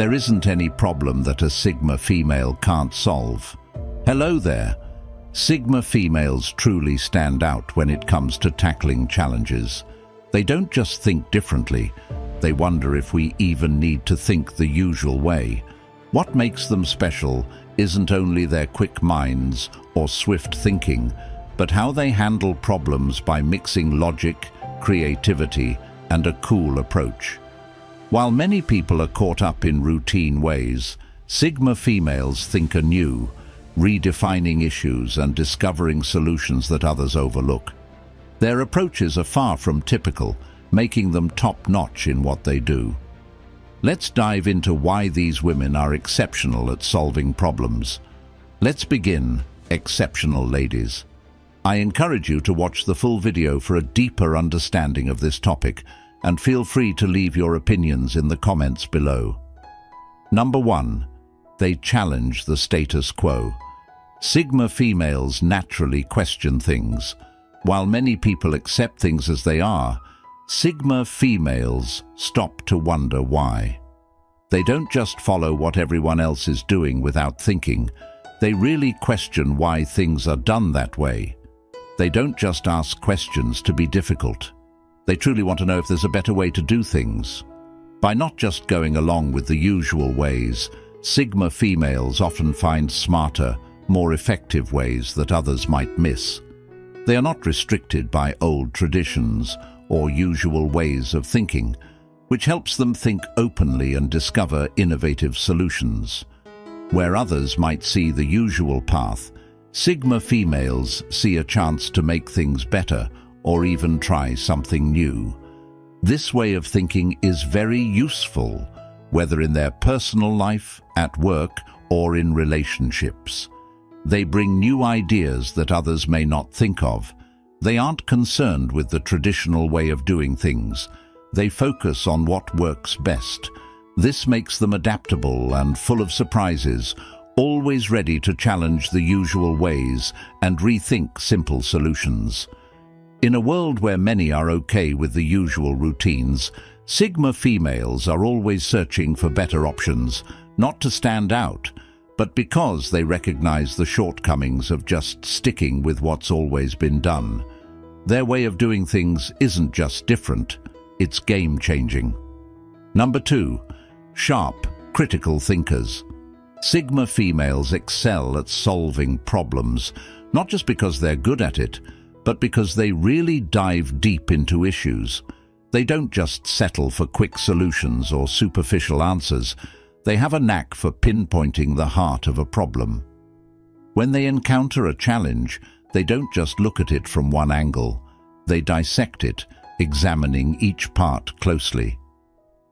There isn't any problem that a Sigma female can't solve. Hello there. Sigma females truly stand out when it comes to tackling challenges. They don't just think differently, they wonder if we even need to think the usual way. What makes them special isn't only their quick minds or swift thinking, but how they handle problems by mixing logic, creativity, and a cool approach. While many people are caught up in routine ways, Sigma females think anew, redefining issues and discovering solutions that others overlook. Their approaches are far from typical, making them top-notch in what they do. Let's dive into why these women are exceptional at solving problems. Let's begin, exceptional ladies. I encourage you to watch the full video for a deeper understanding of this topic, and feel free to leave your opinions in the comments below. Number 1. They challenge the status quo. Sigma females naturally question things. While many people accept things as they are, Sigma females stop to wonder why. They don't just follow what everyone else is doing without thinking. They really question why things are done that way. They don't just ask questions to be difficult. They truly want to know if there's a better way to do things. By not just going along with the usual ways, Sigma females often find smarter, more effective ways that others might miss. They are not restricted by old traditions or usual ways of thinking, which helps them think openly and discover innovative solutions. Where others might see the usual path, Sigma females see a chance to make things better or even try something new. This way of thinking is very useful, whether in their personal life, at work, or in relationships. They bring new ideas that others may not think of. They aren't concerned with the traditional way of doing things. They focus on what works best. This makes them adaptable and full of surprises, always ready to challenge the usual ways and rethink simple solutions. In a world where many are okay with the usual routines, Sigma females are always searching for better options, not to stand out, but because they recognize the shortcomings of just sticking with what's always been done. Their way of doing things isn't just different, it's game-changing. Number 2. Sharp, critical thinkers. Sigma females excel at solving problems, not just because they're good at it, but because they really dive deep into issues. They don't just settle for quick solutions or superficial answers. They have a knack for pinpointing the heart of a problem. When they encounter a challenge, they don't just look at it from one angle. They dissect it, examining each part closely.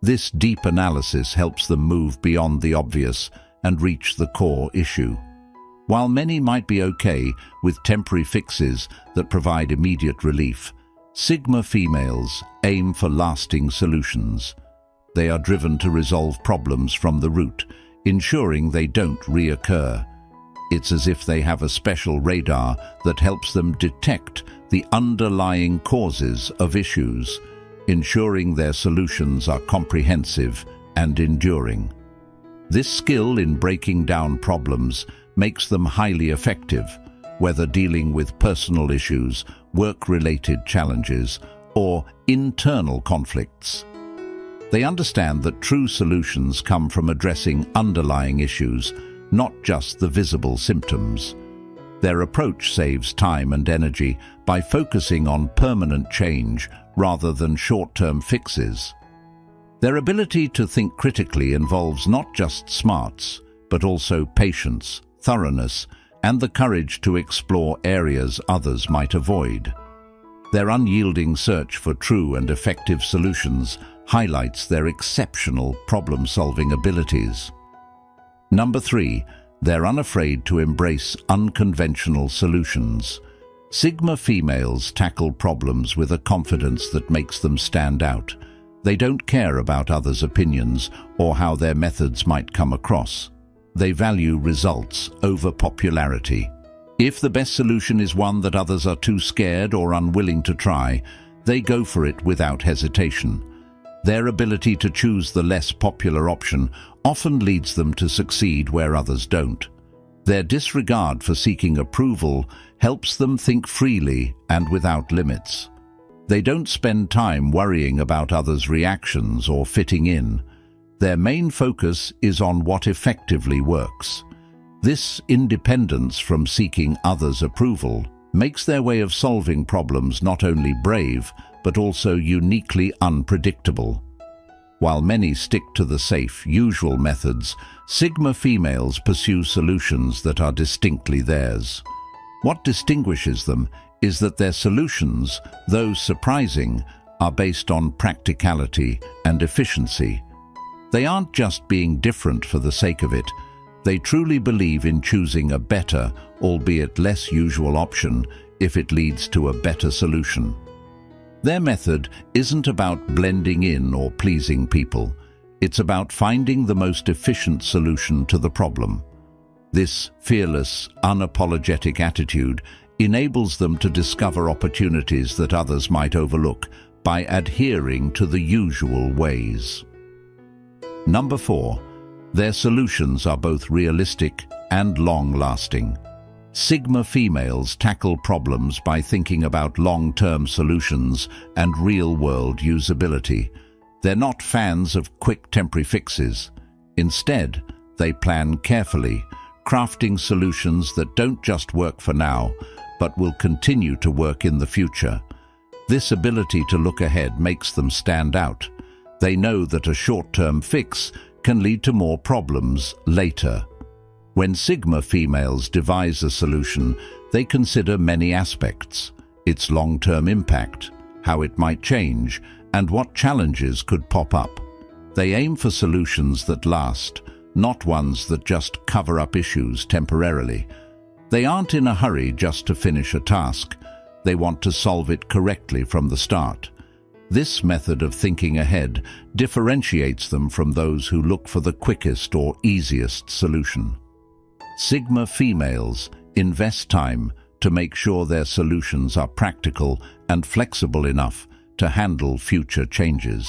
This deep analysis helps them move beyond the obvious and reach the core issue. While many might be okay with temporary fixes that provide immediate relief, Sigma females aim for lasting solutions. They are driven to resolve problems from the root, ensuring they don't reoccur. It's as if they have a special radar that helps them detect the underlying causes of issues, ensuring their solutions are comprehensive and enduring. This skill in breaking down problems makes them highly effective, whether dealing with personal issues, work-related challenges, or internal conflicts. They understand that true solutions come from addressing underlying issues, not just the visible symptoms. Their approach saves time and energy by focusing on permanent change rather than short-term fixes. Their ability to think critically involves not just smarts, but also patience, thoroughness, and the courage to explore areas others might avoid. Their unyielding search for true and effective solutions highlights their exceptional problem-solving abilities. Number 3. They're unafraid to embrace unconventional solutions. Sigma females tackle problems with a confidence that makes them stand out. They don't care about others' opinions or how their methods might come across. They value results over popularity. If the best solution is one that others are too scared or unwilling to try, they go for it without hesitation. Their ability to choose the less popular option often leads them to succeed where others don't. Their disregard for seeking approval helps them think freely and without limits. They don't spend time worrying about others' reactions or fitting in. Their main focus is on what effectively works. This independence from seeking others' approval makes their way of solving problems not only brave, but also uniquely unpredictable. While many stick to the safe, usual methods, Sigma females pursue solutions that are distinctly theirs. What distinguishes them is that their solutions, though surprising, are based on practicality and efficiency. They aren't just being different for the sake of it. They truly believe in choosing a better, albeit less usual option, if it leads to a better solution. Their method isn't about blending in or pleasing people. It's about finding the most efficient solution to the problem. This fearless, unapologetic attitude enables them to discover opportunities that others might overlook by adhering to the usual ways. Number 4. Their solutions are both realistic and long-lasting. Sigma females tackle problems by thinking about long-term solutions and real-world usability. They're not fans of quick temporary fixes. Instead, they plan carefully, crafting solutions that don't just work for now, but will continue to work in the future. This ability to look ahead makes them stand out. They know that a short-term fix can lead to more problems later. When Sigma females devise a solution, they consider many aspects: its long-term impact, how it might change, and what challenges could pop up. They aim for solutions that last, not ones that just cover up issues temporarily. They aren't in a hurry just to finish a task. They want to solve it correctly from the start. This method of thinking ahead differentiates them from those who look for the quickest or easiest solution. Sigma females invest time to make sure their solutions are practical and flexible enough to handle future changes.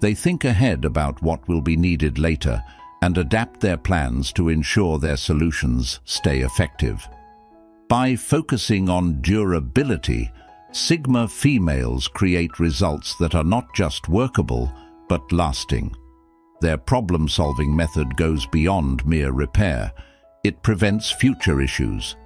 They think ahead about what will be needed later and adapt their plans to ensure their solutions stay effective. By focusing on durability, Sigma females create results that are not just workable, but lasting. Their problem-solving method goes beyond mere repair. It prevents future issues.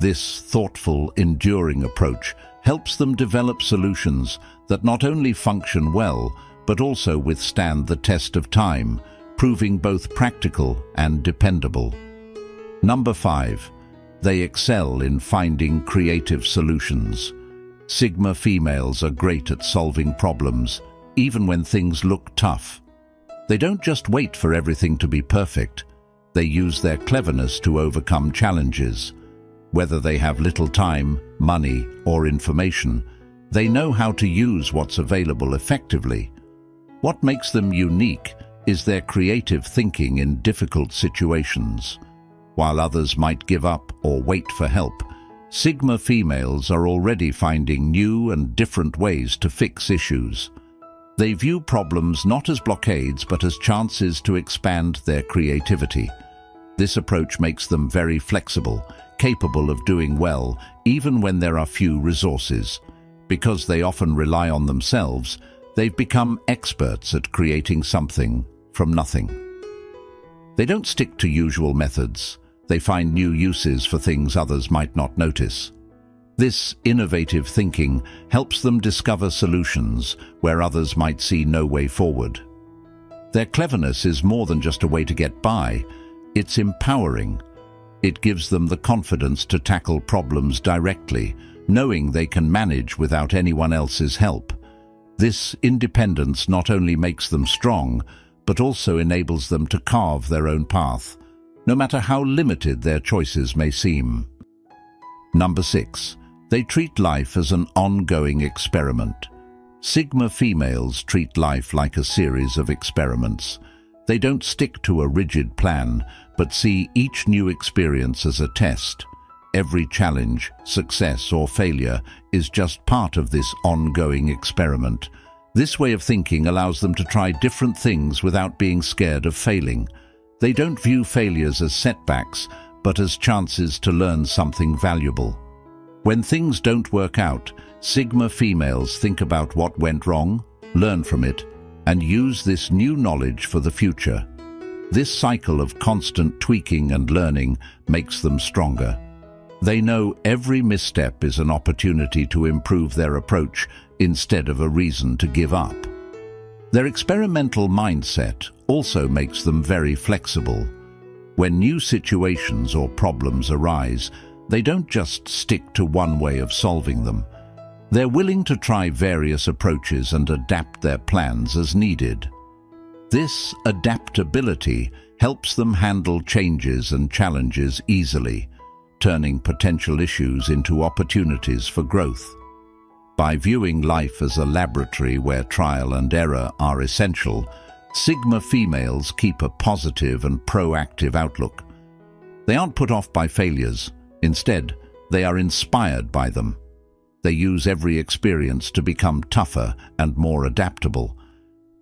This thoughtful, enduring approach helps them develop solutions that not only function well, but also withstand the test of time, proving both practical and dependable. Number 5. They excel in finding creative solutions. Sigma females are great at solving problems, even when things look tough. They don't just wait for everything to be perfect. They use their cleverness to overcome challenges. Whether they have little time, money, or information, they know how to use what's available effectively. What makes them unique is their creative thinking in difficult situations. While others might give up or wait for help, Sigma females are already finding new and different ways to fix issues. They view problems not as blockades, but as chances to expand their creativity. This approach makes them very flexible, capable of doing well, even when there are few resources. Because they often rely on themselves, they've become experts at creating something from nothing. They don't stick to usual methods. They find new uses for things others might not notice. This innovative thinking helps them discover solutions where others might see no way forward. Their cleverness is more than just a way to get by. It's empowering. It gives them the confidence to tackle problems directly, knowing they can manage without anyone else's help. This independence not only makes them strong, but also enables them to carve their own path, no matter how limited their choices may seem. Number 6. They treat life as an ongoing experiment. Sigma females treat life like a series of experiments. They don't stick to a rigid plan, but see each new experience as a test. Every challenge, success or failure is just part of this ongoing experiment. This way of thinking allows them to try different things without being scared of failing. They don't view failures as setbacks, but as chances to learn something valuable. When things don't work out, Sigma females think about what went wrong, learn from it, and use this new knowledge for the future. This cycle of constant tweaking and learning makes them stronger. They know every misstep is an opportunity to improve their approach instead of a reason to give up. Their experimental mindset also makes them very flexible. When new situations or problems arise, they don't just stick to one way of solving them. They're willing to try various approaches and adapt their plans as needed. This adaptability helps them handle changes and challenges easily, turning potential issues into opportunities for growth. By viewing life as a laboratory where trial and error are essential, Sigma females keep a positive and proactive outlook. They aren't put off by failures. Instead, they are inspired by them. They use every experience to become tougher and more adaptable.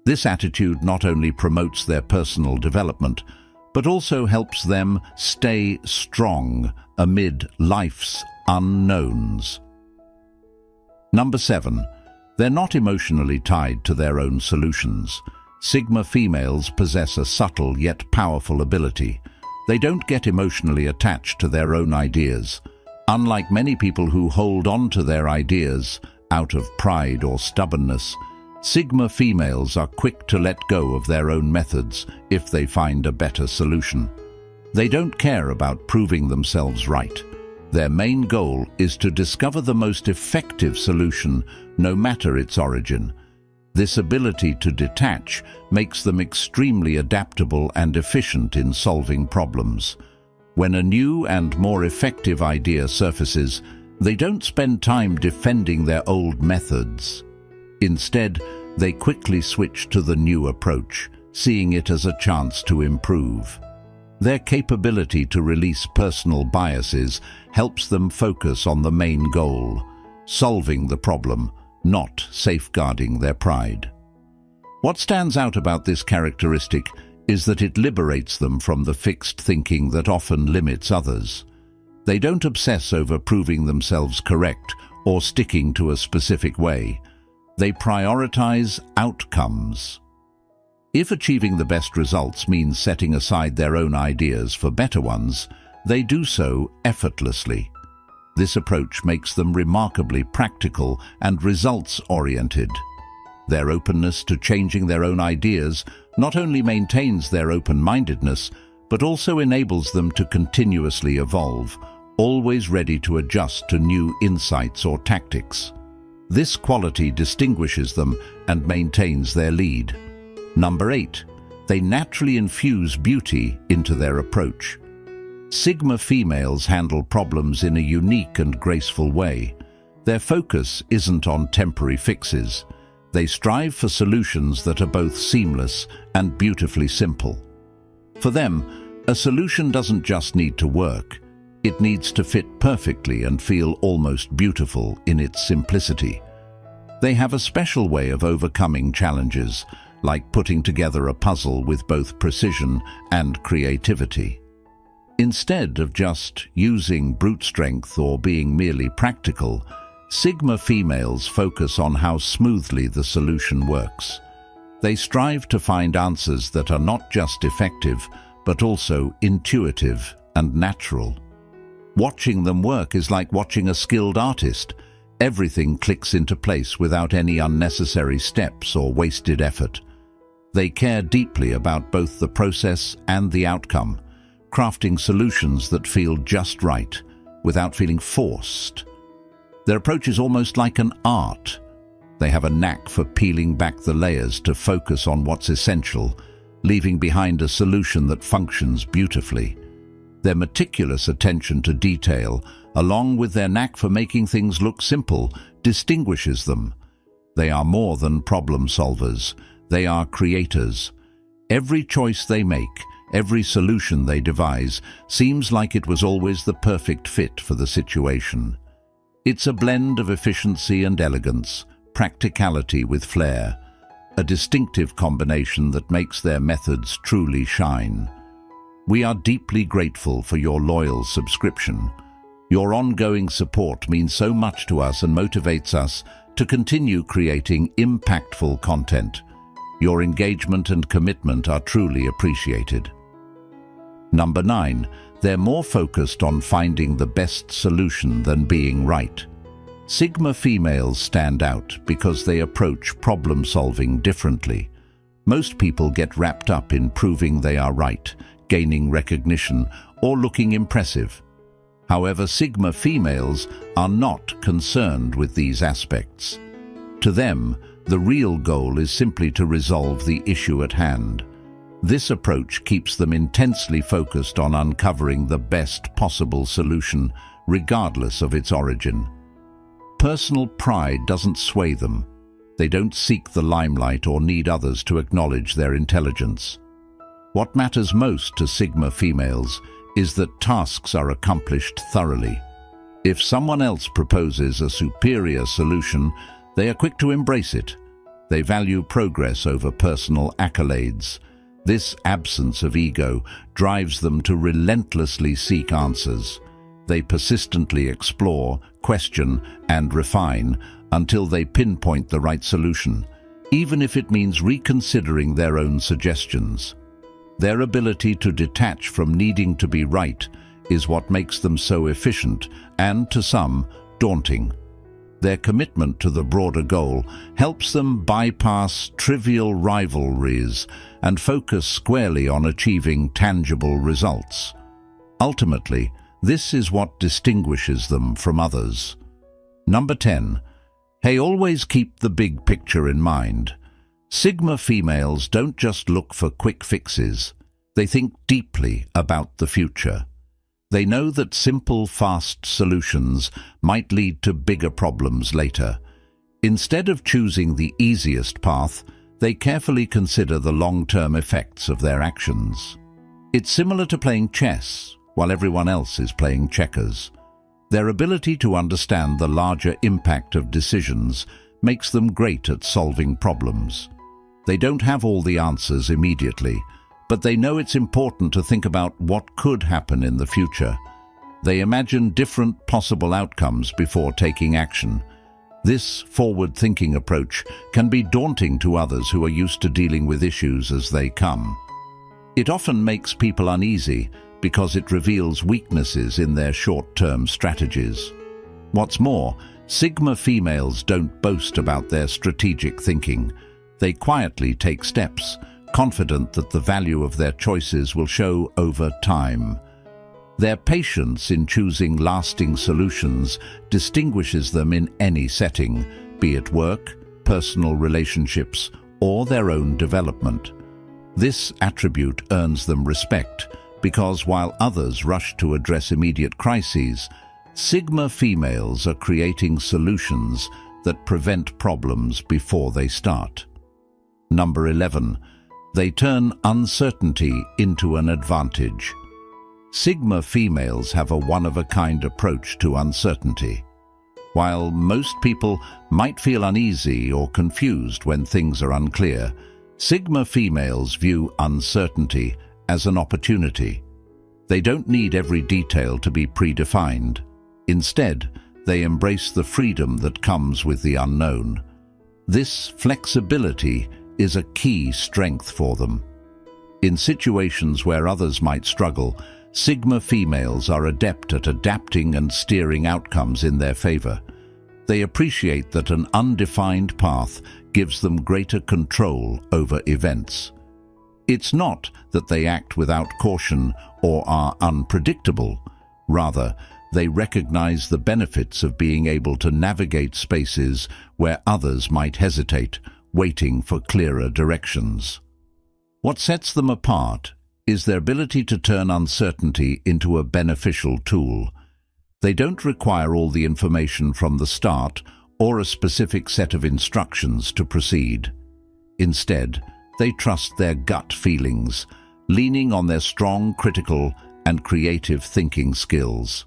This attitude not only promotes their personal development, but also helps them stay strong amid life's unknowns. Number 7. They're not emotionally tied to their own solutions. Sigma females possess a subtle yet powerful ability. They don't get emotionally attached to their own ideas. Unlike many people who hold on to their ideas out of pride or stubbornness, Sigma females are quick to let go of their own methods if they find a better solution. They don't care about proving themselves right. Their main goal is to discover the most effective solution, no matter its origin. This ability to detach makes them extremely adaptable and efficient in solving problems. When a new and more effective idea surfaces, they don't spend time defending their old methods. Instead, they quickly switch to the new approach, seeing it as a chance to improve. Their capability to release personal biases helps them focus on the main goal, solving the problem, not safeguarding their pride. What stands out about this characteristic is that it liberates them from the fixed thinking that often limits others. They don't obsess over proving themselves correct or sticking to a specific way. They prioritize outcomes. If achieving the best results means setting aside their own ideas for better ones, they do so effortlessly. This approach makes them remarkably practical and results-oriented. Their openness to changing their own ideas not only maintains their open-mindedness, but also enables them to continuously evolve, always ready to adjust to new insights or tactics. This quality distinguishes them and maintains their lead. Number 8. They naturally infuse beauty into their approach. Sigma females handle problems in a unique and graceful way. Their focus isn't on temporary fixes. They strive for solutions that are both seamless and beautifully simple. For them, a solution doesn't just need to work. It needs to fit perfectly and feel almost beautiful in its simplicity. They have a special way of overcoming challenges, like putting together a puzzle with both precision and creativity. Instead of just using brute strength or being merely practical, Sigma females focus on how smoothly the solution works. They strive to find answers that are not just effective, but also intuitive and natural. Watching them work is like watching a skilled artist. Everything clicks into place without any unnecessary steps or wasted effort. They care deeply about both the process and the outcome, crafting solutions that feel just right, without feeling forced. Their approach is almost like an art. They have a knack for peeling back the layers to focus on what's essential, leaving behind a solution that functions beautifully. Their meticulous attention to detail, along with their knack for making things look simple, distinguishes them. They are more than problem solvers. They are creators. Every choice they make, every solution they devise, seems like it was always the perfect fit for the situation. It's a blend of efficiency and elegance, practicality with flair, a distinctive combination that makes their methods truly shine. We are deeply grateful for your loyal subscription. Your ongoing support means so much to us and motivates us to continue creating impactful content. Your engagement and commitment are truly appreciated. Number 9. They're more focused on finding the best solution than being right. Sigma females stand out because they approach problem-solving differently. Most people get wrapped up in proving they are right, gaining recognition, or looking impressive. However, Sigma females are not concerned with these aspects. To them, the real goal is simply to resolve the issue at hand. This approach keeps them intensely focused on uncovering the best possible solution, regardless of its origin. Personal pride doesn't sway them. They don't seek the limelight or need others to acknowledge their intelligence. What matters most to Sigma females is that tasks are accomplished thoroughly. If someone else proposes a superior solution, they are quick to embrace it. They value progress over personal accolades. This absence of ego drives them to relentlessly seek answers. They persistently explore, question, and refine until they pinpoint the right solution, even if it means reconsidering their own suggestions. Their ability to detach from needing to be right is what makes them so efficient and, to some, daunting. Their commitment to the broader goal helps them bypass trivial rivalries and focus squarely on achieving tangible results. Ultimately, this is what distinguishes them from others. Number 10. They always keep the big picture in mind. Sigma females don't just look for quick fixes. They think deeply about the future. They know that simple, fast solutions might lead to bigger problems later. Instead of choosing the easiest path, they carefully consider the long-term effects of their actions. It's similar to playing chess while everyone else is playing checkers. Their ability to understand the larger impact of decisions makes them great at solving problems. They don't have all the answers immediately, but they know it's important to think about what could happen in the future. They imagine different possible outcomes before taking action. This forward-thinking approach can be daunting to others who are used to dealing with issues as they come. It often makes people uneasy because it reveals weaknesses in their short-term strategies. What's more, Sigma females don't boast about their strategic thinking. They quietly take steps, confident that the value of their choices will show over time. Their patience in choosing lasting solutions distinguishes them in any setting, be it work, personal relationships, or their own development. This attribute earns them respect because while others rush to address immediate crises, Sigma females are creating solutions that prevent problems before they start. Number 11. They turn uncertainty into an advantage. Sigma females have a one-of-a-kind approach to uncertainty. While most people might feel uneasy or confused when things are unclear, Sigma females view uncertainty as an opportunity. They don't need every detail to be predefined. Instead, they embrace the freedom that comes with the unknown. This flexibility is a key strength for them. In situations where others might struggle, Sigma females are adept at adapting and steering outcomes in their favor. They appreciate that an undefined path gives them greater control over events. It's not that they act without caution or are unpredictable. Rather, they recognize the benefits of being able to navigate spaces where others might hesitate, waiting for clearer directions. What sets them apart is their ability to turn uncertainty into a beneficial tool. They don't require all the information from the start or a specific set of instructions to proceed. Instead, they trust their gut feelings, leaning on their strong critical and creative thinking skills.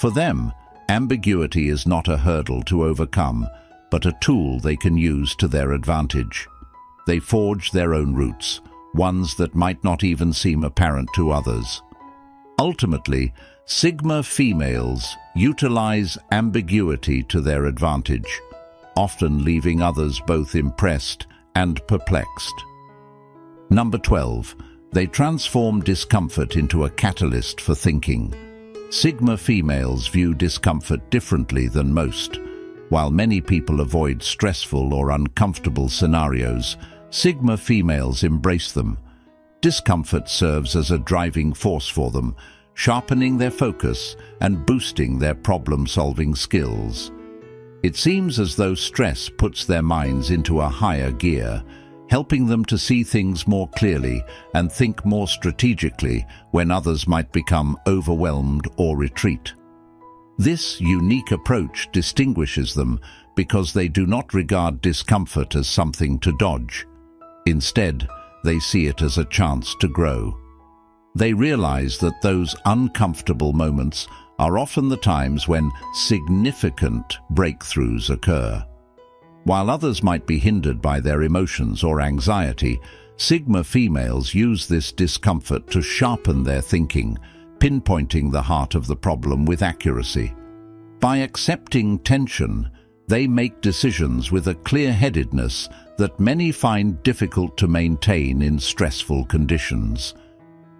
For them, ambiguity is not a hurdle to overcome, but a tool they can use to their advantage. They forge their own routes, ones that might not even seem apparent to others. Ultimately, Sigma females utilize ambiguity to their advantage, often leaving others both impressed and perplexed. Number 12. They transform discomfort into a catalyst for thinking. Sigma females view discomfort differently than most. While many people avoid stressful or uncomfortable scenarios, Sigma females embrace them. Discomfort serves as a driving force for them, sharpening their focus and boosting their problem-solving skills. It seems as though stress puts their minds into a higher gear, helping them to see things more clearly and think more strategically when others might become overwhelmed or retreat. This unique approach distinguishes them because they do not regard discomfort as something to dodge. Instead, they see it as a chance to grow. They realize that those uncomfortable moments are often the times when significant breakthroughs occur. While others might be hindered by their emotions or anxiety, Sigma females use this discomfort to sharpen their thinking, pinpointing the heart of the problem with accuracy. By accepting tension, they make decisions with a clear-headedness that many find difficult to maintain in stressful conditions.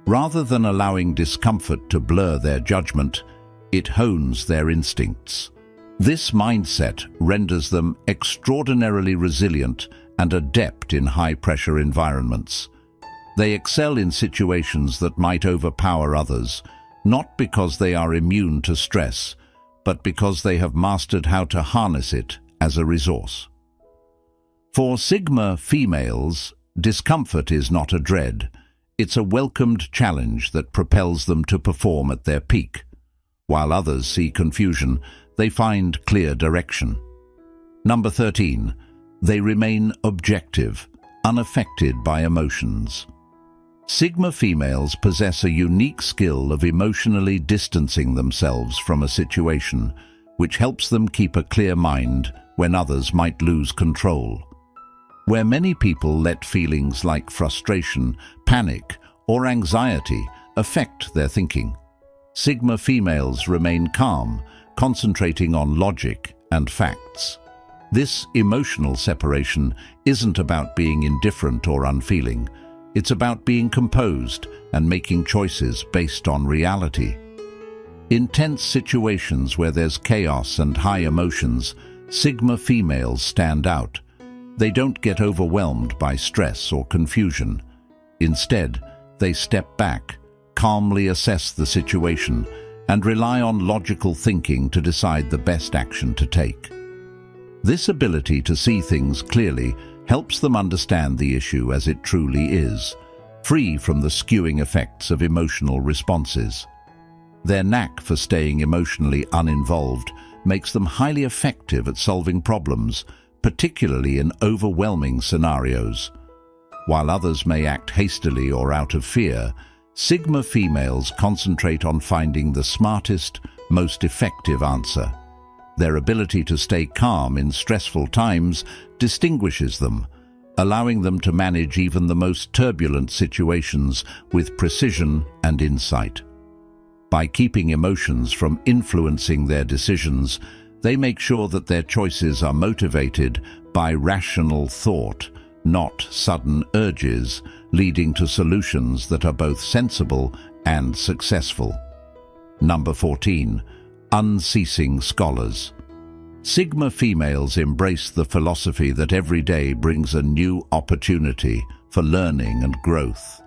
Rather than allowing discomfort to blur their judgment, it hones their instincts. This mindset renders them extraordinarily resilient and adept in high-pressure environments. They excel in situations that might overpower others, not because they are immune to stress, but because they have mastered how to harness it as a resource. For Sigma females, discomfort is not a dread. It's a welcomed challenge that propels them to perform at their peak. While others see confusion, they find clear direction. Number 13. They remain objective, unaffected by emotions. Sigma females possess a unique skill of emotionally distancing themselves from a situation, which helps them keep a clear mind when others might lose control. Where many people let feelings like frustration, panic, or anxiety affect their thinking, Sigma females remain calm, concentrating on logic and facts. This emotional separation isn't about being indifferent or unfeeling. It's about being composed and making choices based on reality. In tense situations where there's chaos and high emotions, Sigma females stand out. They don't get overwhelmed by stress or confusion. Instead, they step back, calmly assess the situation, and rely on logical thinking to decide the best action to take. This ability to see things clearly helps them understand the issue as it truly is, free from the skewing effects of emotional responses. Their knack for staying emotionally uninvolved makes them highly effective at solving problems, particularly in overwhelming scenarios. While others may act hastily or out of fear, Sigma females concentrate on finding the smartest, most effective answer. Their ability to stay calm in stressful times distinguishes them, allowing them to manage even the most turbulent situations with precision and insight. By keeping emotions from influencing their decisions, they make sure that their choices are motivated by rational thought, not sudden urges, leading to solutions that are both sensible and successful. Number 14. Unceasing scholars. Sigma females embrace the philosophy that every day brings a new opportunity for learning and growth.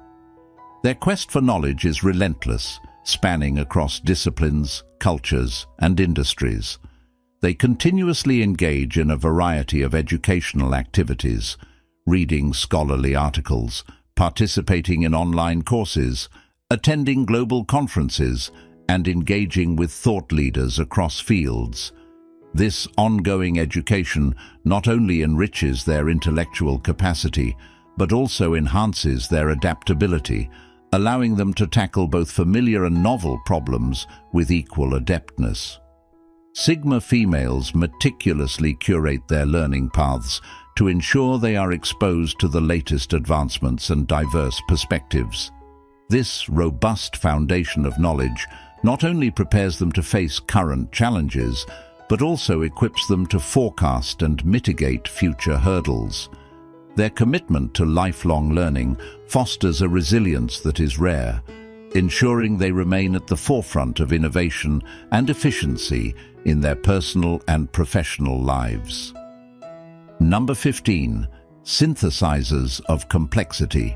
Their quest for knowledge is relentless, spanning across disciplines, cultures, and industries. They continuously engage in a variety of educational activities, reading scholarly articles, participating in online courses, attending global conferences, and engaging with thought leaders across fields. This ongoing education not only enriches their intellectual capacity, but also enhances their adaptability, allowing them to tackle both familiar and novel problems with equal adeptness. Sigma females meticulously curate their learning paths to ensure they are exposed to the latest advancements and diverse perspectives. This robust foundation of knowledge not only prepares them to face current challenges, but also equips them to forecast and mitigate future hurdles. Their commitment to lifelong learning fosters a resilience that is rare, ensuring they remain at the forefront of innovation and efficiency in their personal and professional lives. Number 15. Synthesizers of complexity.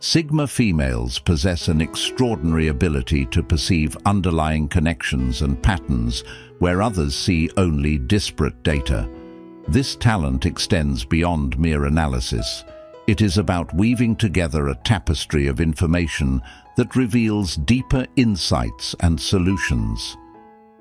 Sigma females possess an extraordinary ability to perceive underlying connections and patterns where others see only disparate data. This talent extends beyond mere analysis. It is about weaving together a tapestry of information that reveals deeper insights and solutions.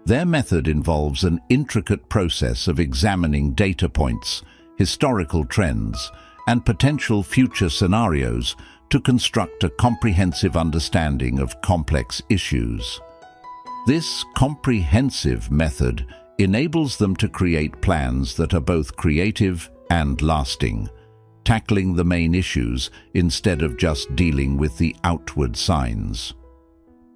Their method involves an intricate process of examining data points, historical trends, and potential future scenarios to construct a comprehensive understanding of complex issues. This comprehensive method enables them to create plans that are both creative and lasting, tackling the main issues instead of just dealing with the outward signs.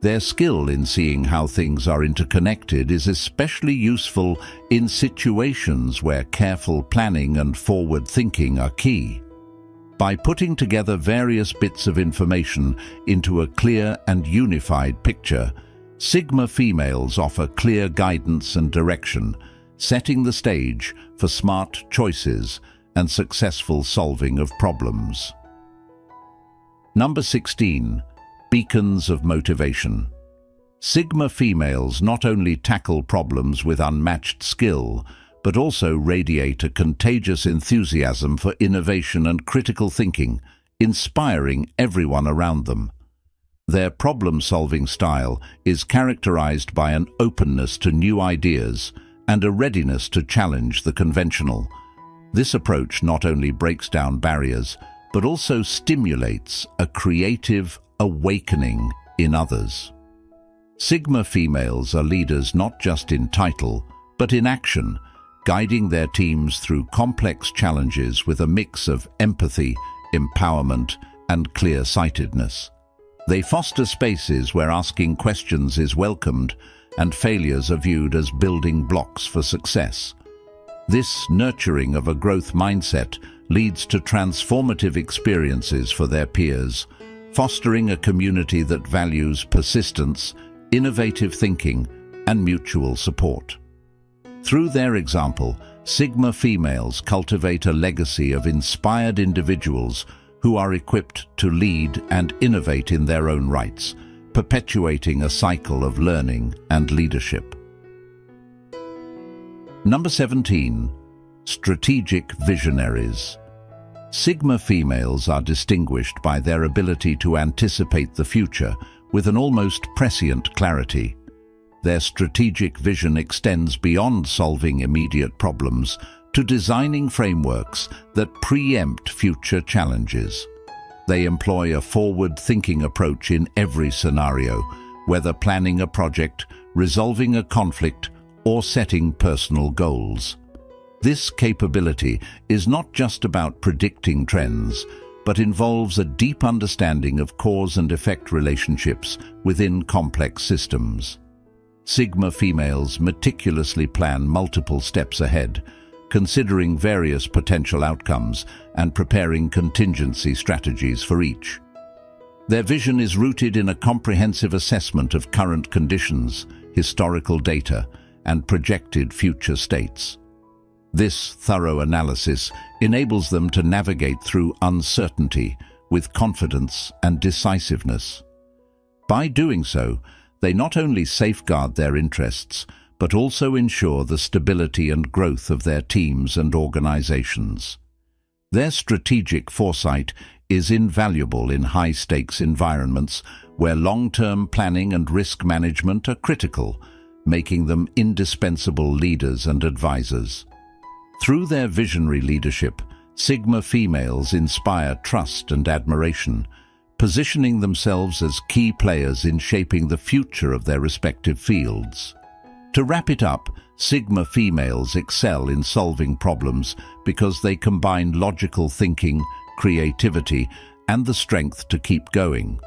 Their skill in seeing how things are interconnected is especially useful in situations where careful planning and forward thinking are key. By putting together various bits of information into a clear and unified picture, Sigma females offer clear guidance and direction, setting the stage for smart choices and successful solving of problems. Number 16. Beacons of motivation. Sigma females not only tackle problems with unmatched skill, but also radiate a contagious enthusiasm for innovation and critical thinking, inspiring everyone around them. Their problem-solving style is characterized by an openness to new ideas and a readiness to challenge the conventional. This approach not only breaks down barriers, but also stimulates a creative awakening in others. Sigma females are leaders not just in title, but in action, guiding their teams through complex challenges with a mix of empathy, empowerment, and clear-sightedness. They foster spaces where asking questions is welcomed and failures are viewed as building blocks for success. This nurturing of a growth mindset leads to transformative experiences for their peers, fostering a community that values persistence, innovative thinking, and mutual support. Through their example, Sigma females cultivate a legacy of inspired individuals who are equipped to lead and innovate in their own rights, perpetuating a cycle of learning and leadership. Number 17. Strategic visionaries. Sigma females are distinguished by their ability to anticipate the future with an almost prescient clarity. Their strategic vision extends beyond solving immediate problems to designing frameworks that preempt future challenges. They employ a forward-thinking approach in every scenario, whether planning a project, resolving a conflict, or setting personal goals. This capability is not just about predicting trends, but involves a deep understanding of cause and effect relationships within complex systems. Sigma females meticulously plan multiple steps ahead, considering various potential outcomes and preparing contingency strategies for each. Their vision is rooted in a comprehensive assessment of current conditions, historical data, and projected future states. This thorough analysis enables them to navigate through uncertainty with confidence and decisiveness. By doing so, they not only safeguard their interests, but also ensure the stability and growth of their teams and organizations. Their strategic foresight is invaluable in high-stakes environments where long-term planning and risk management are critical, making them indispensable leaders and advisors. Through their visionary leadership, Sigma females inspire trust and admiration, positioning themselves as key players in shaping the future of their respective fields. To wrap it up, Sigma females excel in solving problems because they combine logical thinking, creativity, and the strength to keep going.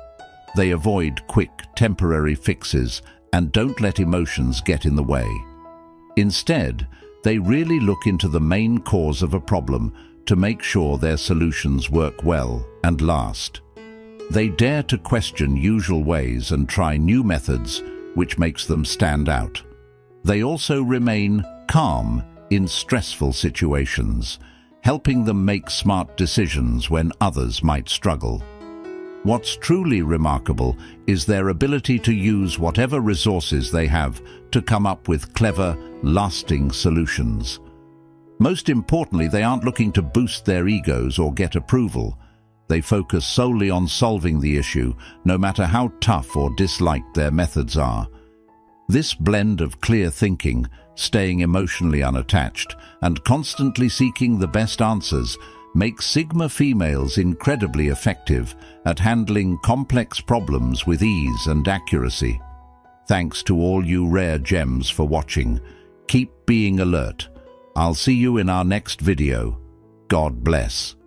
They avoid quick, temporary fixes and don't let emotions get in the way. Instead, they really look into the main cause of a problem to make sure their solutions work well and last. They dare to question usual ways and try new methods, which makes them stand out. They also remain calm in stressful situations, helping them make smart decisions when others might struggle. What's truly remarkable is their ability to use whatever resources they have to come up with clever, lasting solutions. Most importantly, they aren't looking to boost their egos or get approval. They focus solely on solving the issue, no matter how tough or disliked their methods are. This blend of clear thinking, staying emotionally unattached, and constantly seeking the best answers makes Sigma females incredibly effective at handling complex problems with ease and accuracy. Thanks to all you rare gems for watching. Keep being alert. I'll see you in our next video. God bless.